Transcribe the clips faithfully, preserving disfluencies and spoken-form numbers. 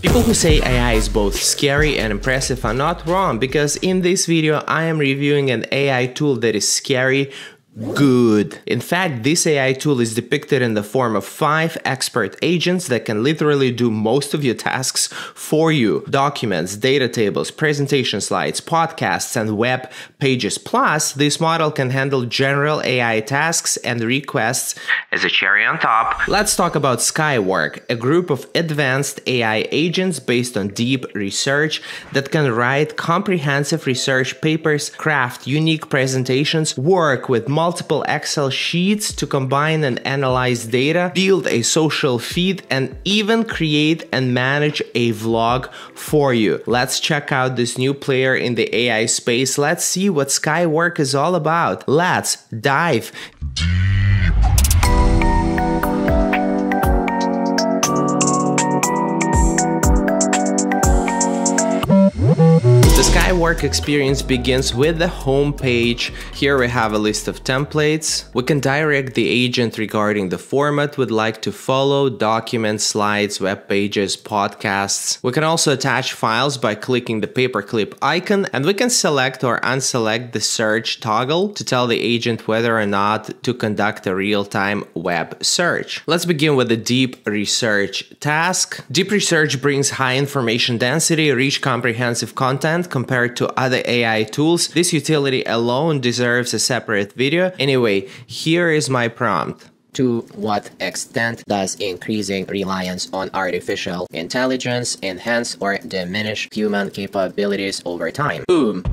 People who say A I is both scary and impressive are not wrong, because in this video I am reviewing an A I tool that is scary good. In fact, this A I tool is depicted in the form of five expert agents that can literally do most of your tasks for you. Documents, data tables, presentation slides, podcasts, and web pages. Plus, this model can handle general A I tasks and requests as a cherry on top. Let's talk about Skywork, a group of advanced A I agents based on deep research that can write comprehensive research papers, craft unique presentations, work with multiple multiple Excel sheets to combine and analyze data, build a social feed, and even create and manage a vlog for you. Let's check out this new player in the A I space. Let's see what Skywork is all about. Let's dive deep. Skywork experience begins with the home page. Here we have a list of templates. We can direct the agent regarding the format we'd like to follow: documents, slides, web pages, podcasts. We can also attach files by clicking the paperclip icon, and we can select or unselect the search toggle to tell the agent whether or not to conduct a real-time web search. Let's begin with the deep research task. Deep research brings high information density, rich comprehensive content compared to other A I tools. This utility alone deserves a separate video. Anyway, here is my prompt. To what extent does increasing reliance on artificial intelligence enhance or diminish human capabilities over time? Boom!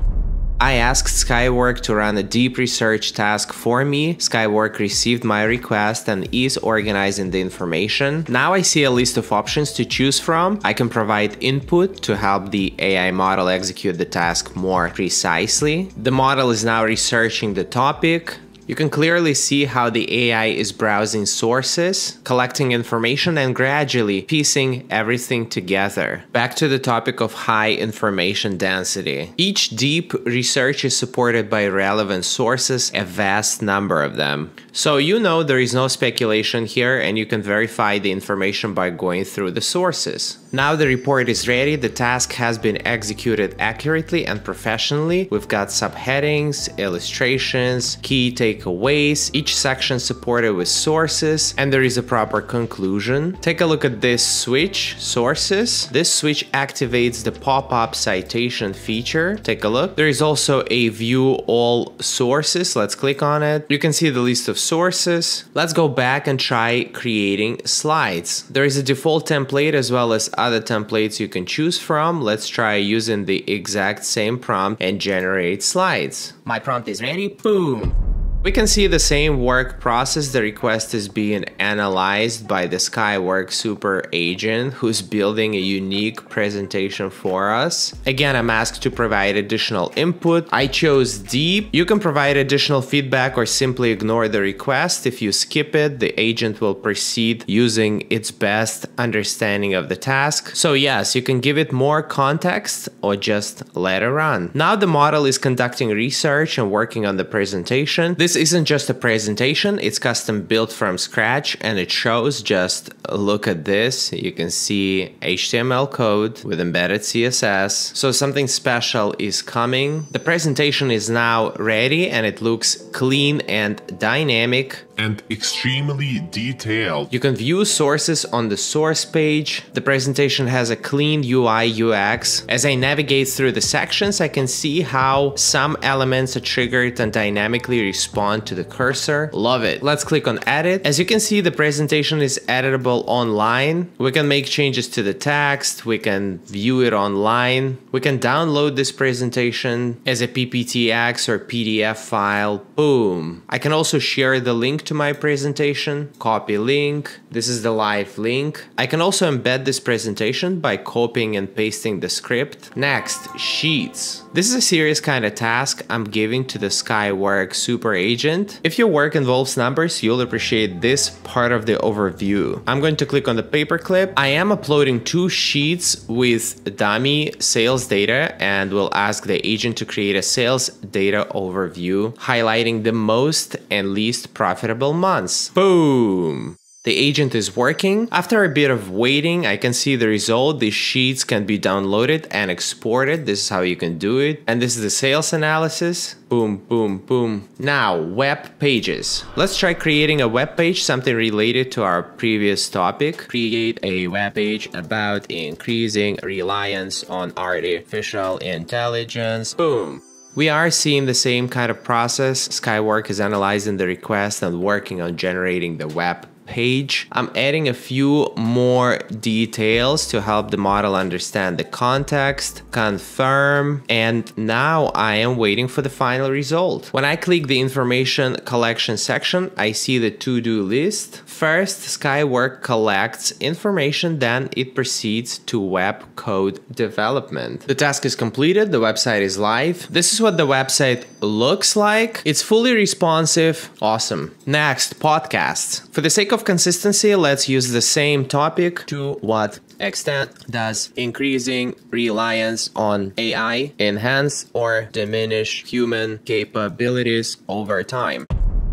I asked Skywork to run a deep research task for me. Skywork received my request and is organizing the information. Now I see a list of options to choose from. I can provide input to help the A I model execute the task more precisely. The model is now researching the topic. You can clearly see how the A I is browsing sources, collecting information, and gradually piecing everything together. Back to the topic of high information density. Each deep research is supported by relevant sources, a vast number of them. So you know there is no speculation here, and you can verify the information by going through the sources. Now the report is ready. The task has been executed accurately and professionally. We've got subheadings, illustrations, key takeaways, Takeaways, each section supported with sources, and there is a proper conclusion. Take a look at this switch, sources. This switch activates the pop-up citation feature. Take a look. There is also a view all sources. Let's click on it. You can see the list of sources. Let's go back and try creating slides. There is a default template as well as other templates you can choose from. Let's try using the exact same prompt and generate slides. My prompt is ready. Boom! We can see the same work process. The request is being analyzed by the Skywork super agent, who's building a unique presentation for us. Again, I'm asked to provide additional input. I chose deep. You can provide additional feedback or simply ignore the request. If you skip it, the agent will proceed using its best understanding of the task. So yes, you can give it more context or just let it run. Now the model is conducting research and working on the presentation. This This isn't just a presentation, it's custom built from scratch, and it shows. Just look at this. You can see H T M L code with embedded C S S. So something special is coming. The presentation is now ready, and it looks clean and dynamic and extremely detailed. You can view sources on the source page. The presentation has a clean U I U X. As I navigate through the sections, I can see how some elements are triggered and dynamically respond to the cursor. Love it. Let's click on edit. As you can see, the presentation is editable online. We can make changes to the text. We can view it online. We can download this presentation as a P P T X or P D F file. Boom. I can also share the link to my presentation. Copy link. This is the live link. I can also embed this presentation by copying and pasting the script. Next, sheets. This is a serious kind of task I'm giving to the Skywork super agent. If your work involves numbers, you'll appreciate this part of the overview. I'm going to click on the paperclip. I am uploading two sheets with dummy sales data, and will ask the agent to create a sales data overview, highlighting the most and least profitable months. Boom! The agent is working. After a bit of waiting, I can see the result. The sheets can be downloaded and exported. This is how you can do it. And this is the sales analysis. Boom, boom, boom. Now, web pages. Let's try creating a web page, something related to our previous topic. Create a web page about increasing reliance on artificial intelligence. Boom. We are seeing the same kind of process. Skywork is analyzing the request and working on generating the web page. I'm adding a few more details to help the model understand the context. Confirm. And now I am waiting for the final result. When I click the information collection section, I see the to-do list. First, Skywork collects information, then it proceeds to web code development. The task is completed. The website is live. This is what the website looks like. It's fully responsive. Awesome. Next, podcasts. For the sake of consistency, let's use the same topic. To what extent does increasing reliance on A I enhance or diminish human capabilities over time?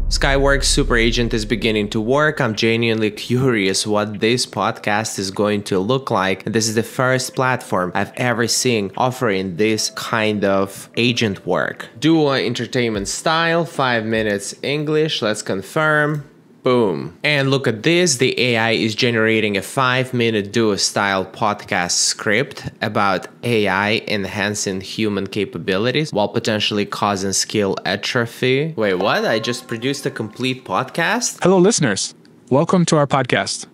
Skywork's super agent is beginning to work. I'm genuinely curious what this podcast is going to look like. This is the first platform I've ever seen offering this kind of agent work. Duo entertainment style, five minutes English. Let's confirm. Boom. And look at this. The A I is generating a five-minute duo-style podcast script about A I enhancing human capabilities while potentially causing skill atrophy. Wait, what? I just produced a complete podcast? Hello, listeners. Welcome to our podcast.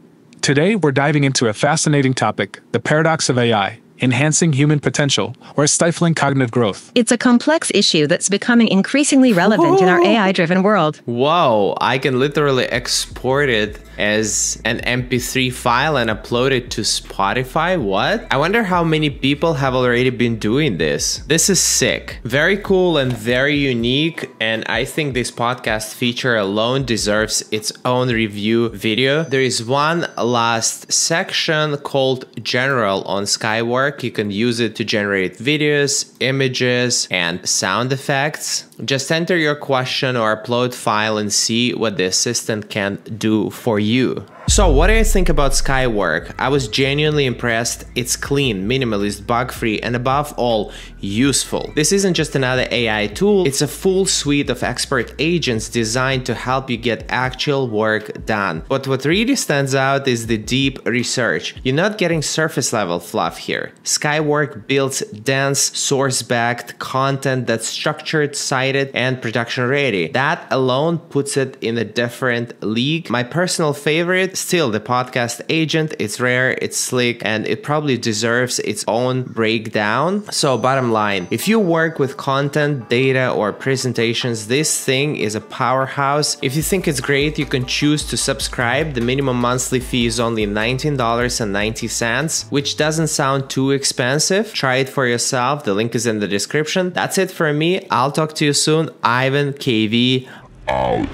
Today, we're diving into a fascinating topic, the paradox of A I. Enhancing human potential, or stifling cognitive growth. It's a complex issue that's becoming increasingly relevant Whoa. in our A I-driven world. Whoa, I can literally export it as an M P three file and upload it to Spotify. What? I wonder how many people have already been doing this. This is sick. Very cool and very unique. And I think this podcast feature alone deserves its own review video. There is one last section called General on Skywork. You can use it to generate videos, images, and sound effects. Just enter your question or upload file and see what the assistant can do for you. So what do you think about Skywork? I was genuinely impressed. It's clean, minimalist, bug-free, and above all, useful. This isn't just another A I tool. It's a full suite of expert agents designed to help you get actual work done. But what really stands out is the deep research. You're not getting surface-level fluff here. Skywork builds dense, source-backed content that's structured, cited, and production-ready. That alone puts it in a different league. My personal favorite, still, the podcast agent. It's rare, it's slick, and it probably deserves its own breakdown. So bottom line, if you work with content, data, or presentations, this thing is a powerhouse. If you think it's great, you can choose to subscribe. The minimum monthly fee is only nineteen dollars and ninety cents, which doesn't sound too expensive. Try it for yourself. The link is in the description. That's it for me. I'll talk to you soon. IvanKv out.